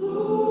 Ooh.